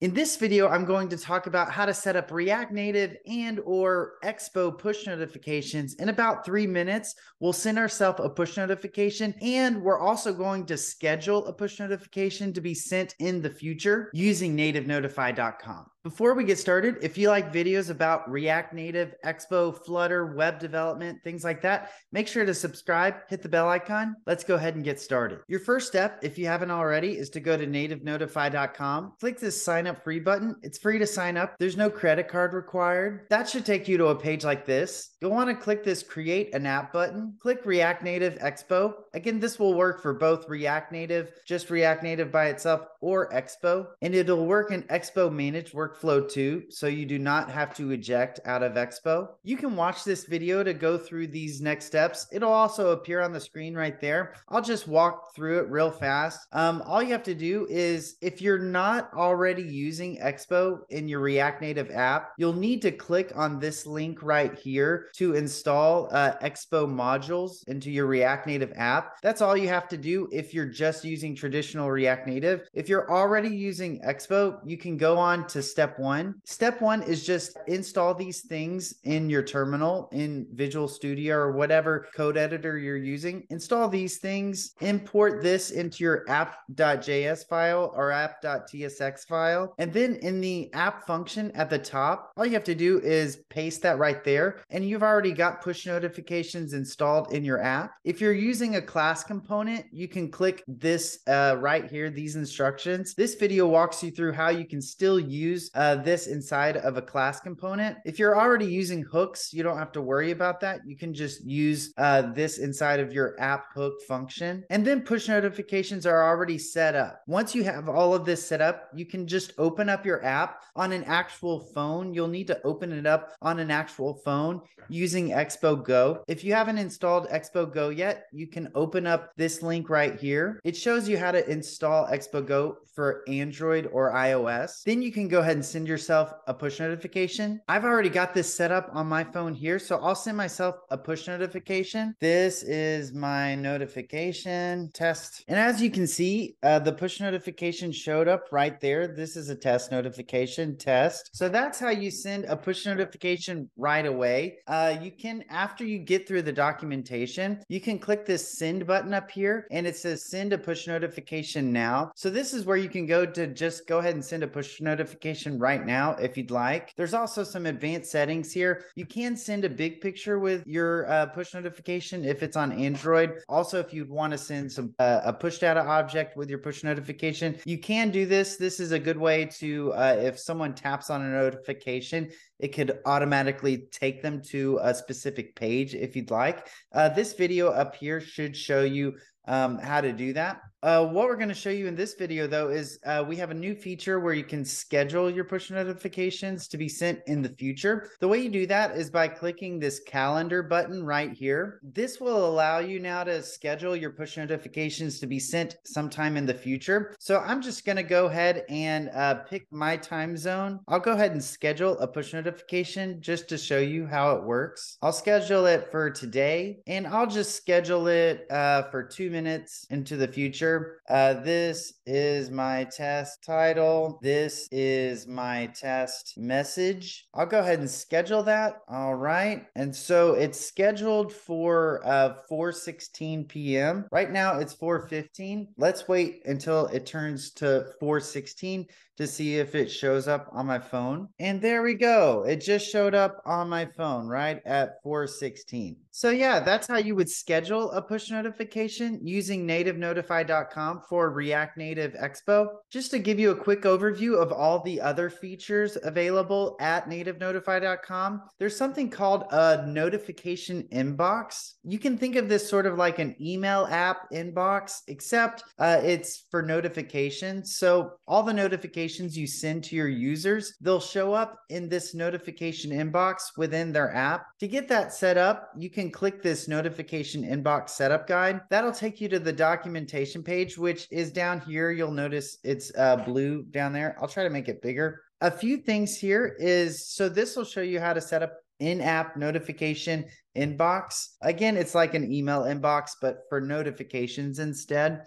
In this video, I'm going to talk about how to set up React Native and or Expo push notifications. In about 3 minutes, we'll send ourselves a push notification, and we're also going to schedule a push notification to be sent in the future using NativeNotify.com. Before we get started, if you like videos about React Native, Expo, Flutter, web development, things like that, make sure to subscribe, hit the bell icon. Let's go ahead and get started. Your first step, if you haven't already, is to go to NativeNotify.com, click this sign up free button. It's free to sign up. There's no credit card required. That should take you to a page like this. You'll want to click this create an app button, click React Native Expo. Again, this will work for both React Native, just React Native by itself, or Expo, and it'll work in Expo Managed Workflow too, so you do not have to eject out of Expo. You can watch this video to go through these next steps. It'll also appear on the screen right there. I'll just walk through it real fast. All you have to do is, if you're not already using Expo in your React Native app, you'll need to click on this link right here to install Expo modules into your React Native app. That's all you have to do if you're just using traditional React Native. If you're already using Expo, you can go on to step one. Step one is just install these things in your terminal, in Visual Studio or whatever code editor you're using. Install these things, import this into your app.js file or app.tsx file. And then in the app function at the top, all you have to do is paste that right there. And you've already got push notifications installed in your app. If you're using a class component, you can click this right here, these instructions. This video walks you through how you can still use this inside of a class component. If you're already using hooks, you don't have to worry about that. You can just use this inside of your app hook function. And then push notifications are already set up. Once you have all of this set up, you can just open up your app on an actual phone. You'll need to open it up on an actual phone using Expo Go. If you haven't installed Expo Go yet, you can open up this link right here. It shows you how to install Expo Go for Android or iOS. Then you can go ahead and send yourself a push notification. I've already got this set up on my phone here, so I'll send myself a push notification. This is my notification test. And as you can see, the push notification showed up right there. This is a test notification test. So that's how you send a push notification right away. You can, after you get through the documentation, you can click this send button up here, and it says send a push notification now. So this is where you can go to just go ahead and send a push notification right now if you'd like. There's also some advanced settings here. You can send a big picture with your push notification if it's on Android. Also, if you'd want to send some a push data object with your push notification, you can do this. This is a good way to, if someone taps on a notification, it could automatically take them to a specific page if you'd like. This video up here should show you how to do that. What we're going to show you in this video, though, is we have a new feature where you can schedule your push notifications to be sent in the future. The way you do that is by clicking this calendar button right here. This will allow you now to schedule your push notifications to be sent sometime in the future. So I'm just going to go ahead and pick my time zone. I'll go ahead and schedule a push notification just to show you how it works. I'll schedule it for today, and I'll just schedule it for 2 minutes into the future. This is my test title. This is my test message. I'll go ahead and schedule that. All right. And so it's scheduled for 4:16 p.m. Right now it's 4:15. Let's wait until it turns to 4:16 to see if it shows up on my phone. And there we go. It just showed up on my phone right at 4:16. So yeah, that's how you would schedule a push notification using NativeNotify.com for React Native Expo. Just to give you a quick overview of all the other features available at NativeNotify.com, there's something called a notification inbox. You can think of this sort of like an email app inbox, except it's for notifications. So all the notifications you send to your users, they'll show up in this notification inbox within their app. To get that set up, you can click this notification inbox setup guide. That'll take you to the documentation page, which is down here. You'll notice it's blue down there. I'll try to make it bigger. A few things here is, so this will show you how to set up in-app notification inbox. Again, it's like an email inbox, but for notifications instead.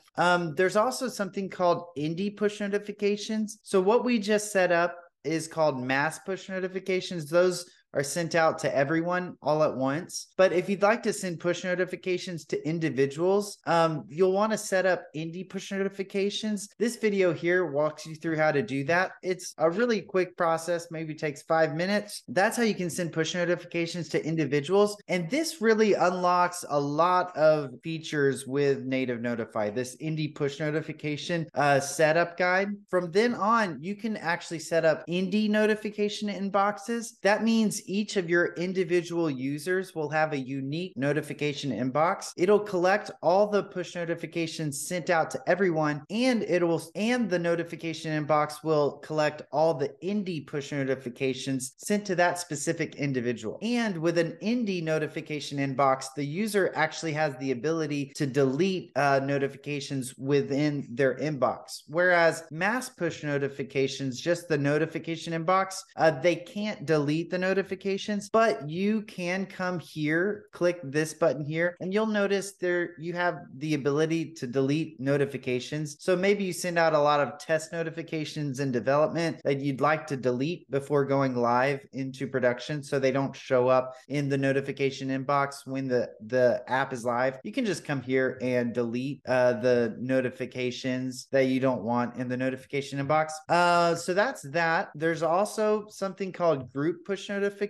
There's also something called indie push notifications. So what we just set up is called mass push notifications. Those are sent out to everyone all at once. But if you'd like to send push notifications to individuals, you'll want to set up indie push notifications. This video here walks you through how to do that. It's a really quick process, maybe takes 5 minutes. That's how you can send push notifications to individuals. And this really unlocks a lot of features with NativeNotify, this indie push notification setup guide. From then on, you can actually set up indie notification inboxes. That means each of your individual users will have a unique notification inbox. It'll collect all the push notifications sent out to everyone, and the notification inbox will collect all the indie push notifications sent to that specific individual. And with an indie notification inbox, the user actually has the ability to delete notifications within their inbox. Whereas mass push notifications, just the notification inbox, they can't delete the notifications, but you can come here, click this button here, and you'll notice there you have the ability to delete notifications. So maybe you send out a lot of test notifications in development that you'd like to delete before going live into production so they don't show up in the notification inbox when the app is live. You can just come here and delete the notifications that you don't want in the notification inbox. So that's that. There's also something called group push notifications.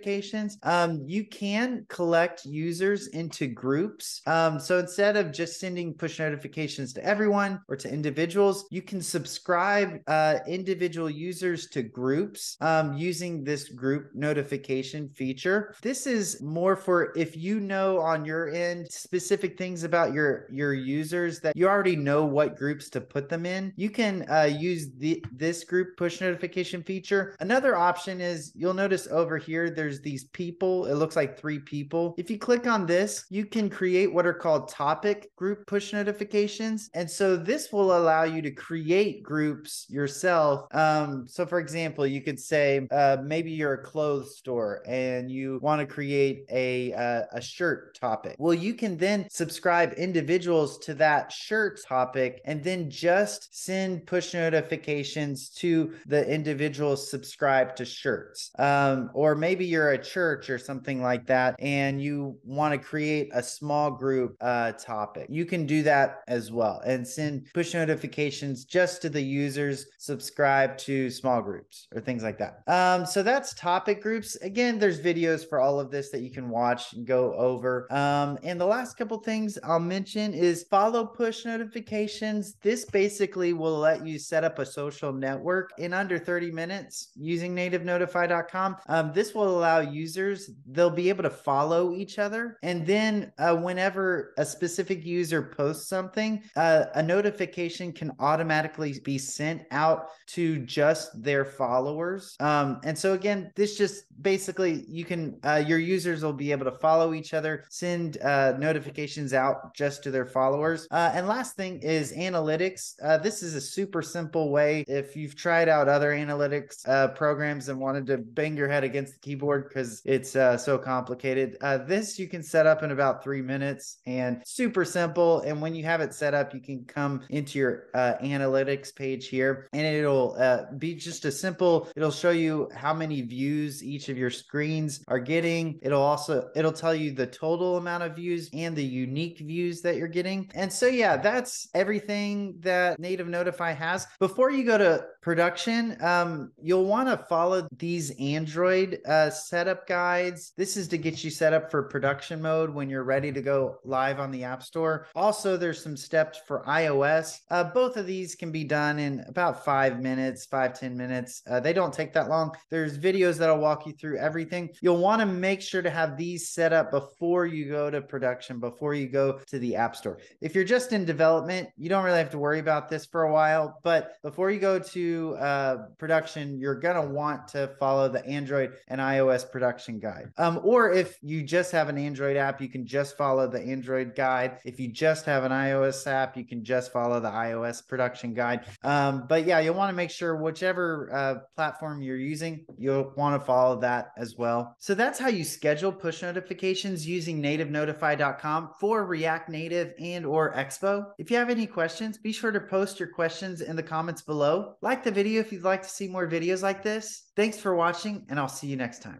You can collect users into groups. So instead of just sending push notifications to everyone or to individuals, you can subscribe individual users to groups using this group notification feature. This is more for if you know on your end specific things about your users that you already know what groups to put them in. You can use this group push notification feature. Another option is you'll notice over here, there's these people. It looks like 3 people. If you click on this, you can create what are called topic group push notifications. And so this will allow you to create groups yourself. So for example, you could say, maybe you're a clothes store and you want to create a shirt topic. Well, you can then subscribe individuals to that shirt topic and then just send push notifications to the individuals subscribed to shirts. Or maybe you're a church or something like that, and you want to create a small group topic. You can do that as well and send push notifications just to the users subscribed to small groups or things like that. So that's topic groups. Again, there's videos for all of this that you can watch and go over. And the last couple things I'll mention is follow push notifications. This basically will let you set up a social network in under 30 minutes using NativeNotify.com. This will allow users, they'll be able to follow each other. And then whenever a specific user posts something, a notification can automatically be sent out to just their followers. And so again, this just basically, you can, your users will be able to follow each other, send notifications out just to their followers. And last thing is analytics. This is a super simple way. If you've tried out other analytics programs and wanted to bang your head against the keyboard because it's so complicated. This you can set up in about 3 minutes and super simple. And when you have it set up, you can come into your analytics page here and it'll be just a simple, it'll show you how many views each of your screens are getting. It'll tell you the total amount of views and the unique views that you're getting. And so, yeah, that's everything that NativeNotify has. Before you go to production, you'll want to follow these Android setup guides. This is to get you set up for production mode when you're ready to go live on the App Store. Also, there's some steps for iOS. Both of these can be done in about 5 minutes, 5–10 minutes. They don't take that long. There's videos that'll walk you through everything. You'll want to make sure to have these set up before you go to production, before you go to the App Store. If you're just in development, you don't really have to worry about this for a while, but before you go to production, you're going to want to follow the Android and iOS iOS production guide. Or if you just have an Android app, you can just follow the Android guide. If you just have an iOS app, you can just follow the iOS production guide. But yeah, you'll want to make sure whichever platform you're using, you'll want to follow that as well. So that's how you schedule push notifications using NativeNotify.com for React Native and or Expo. If you have any questions, be sure to post your questions in the comments below. Like the video if you'd like to see more videos like this. Thanks for watching, and I'll see you next time.